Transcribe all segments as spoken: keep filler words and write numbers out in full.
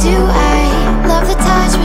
Do I love the touch?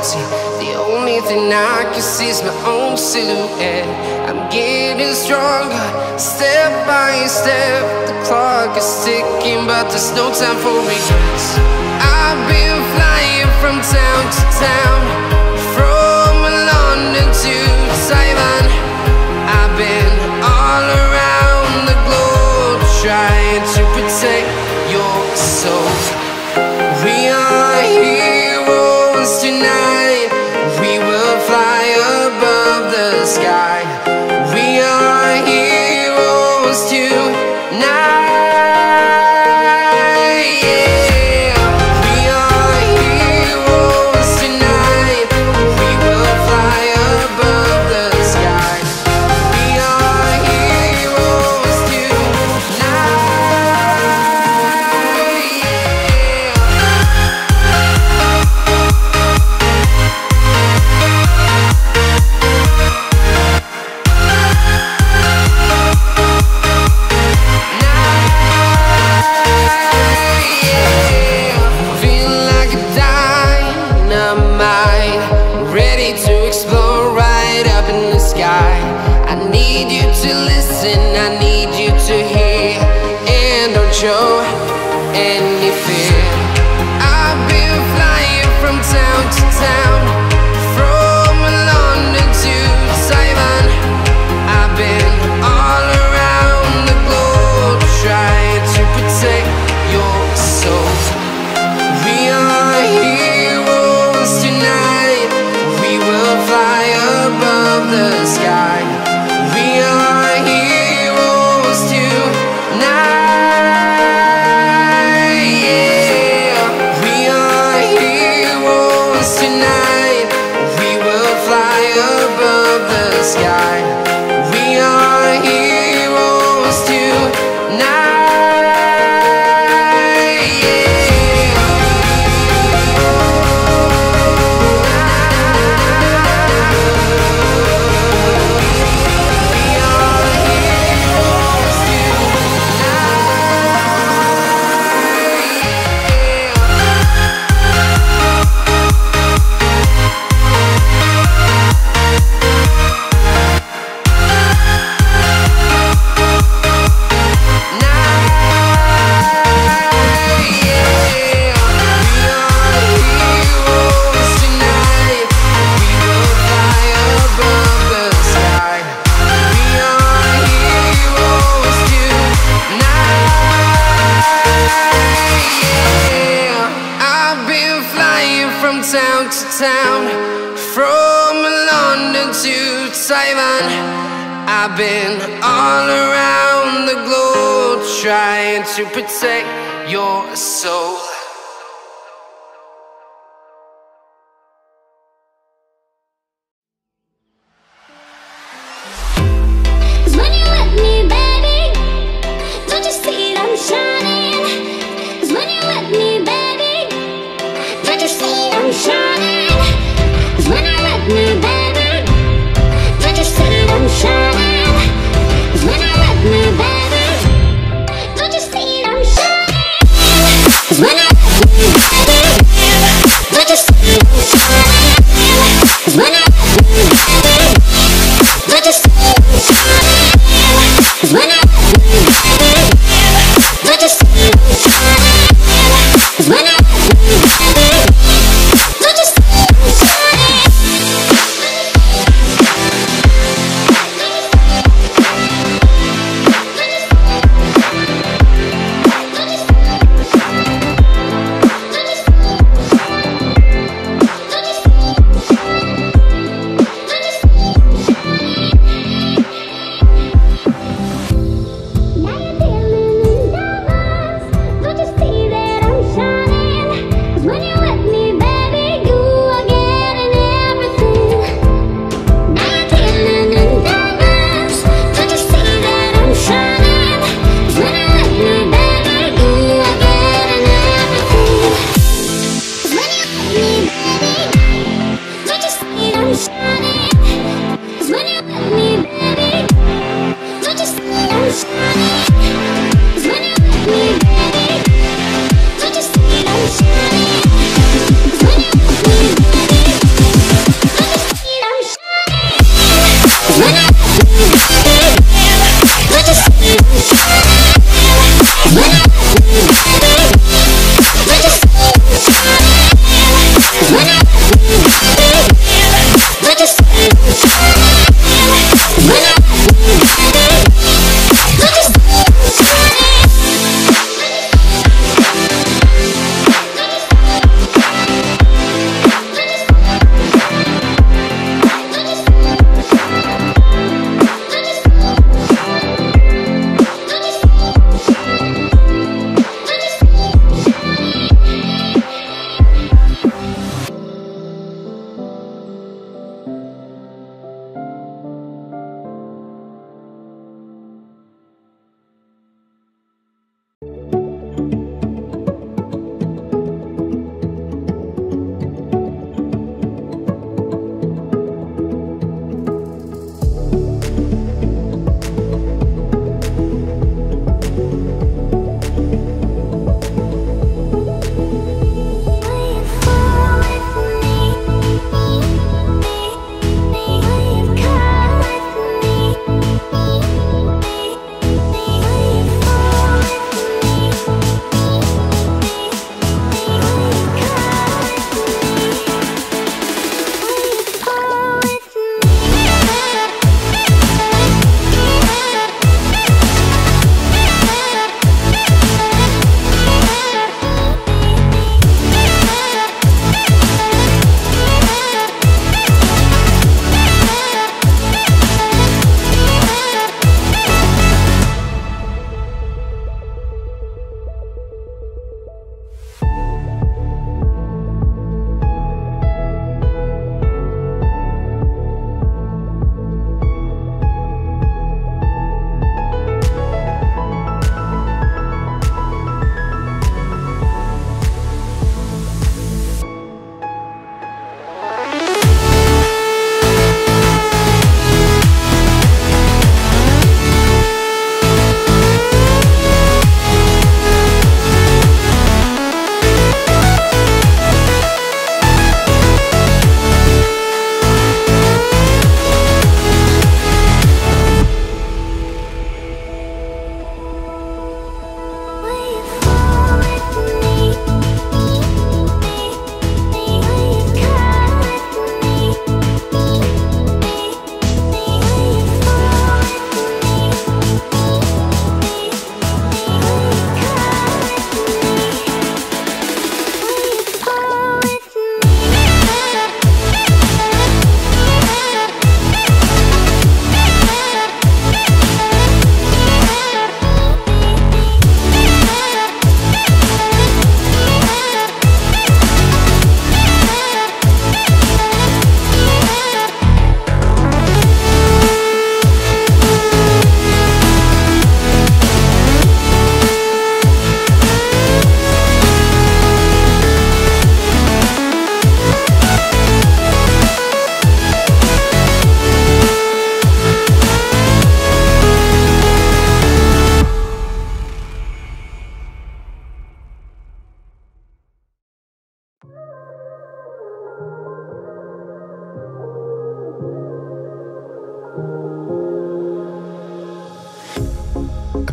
empty. The only thing I can see is my own silhouette. I'm getting stronger, step by step. The clock is ticking, but there's no time for regrets. I've been flying from town to town, from London to Taiwan. I've been all around the globe, trying to protect your soul. We are heroes tonight. We will fly above the sky. We are heroes tonight. From London to Taiwan, I've been all around the globe, trying to protect your soul. When you let me, baby, don't you see that I'm shining? When you let me, baby, don't you see that I'm shining? When you let me, baby,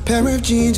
pair of jeans,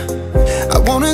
I wanna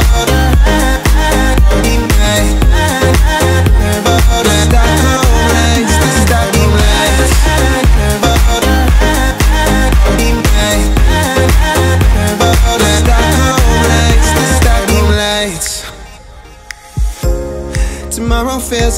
Stockholm lights. The Stockholm lights, the Stockholm lights. Tomorrow feels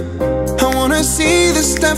I wanna see the stuff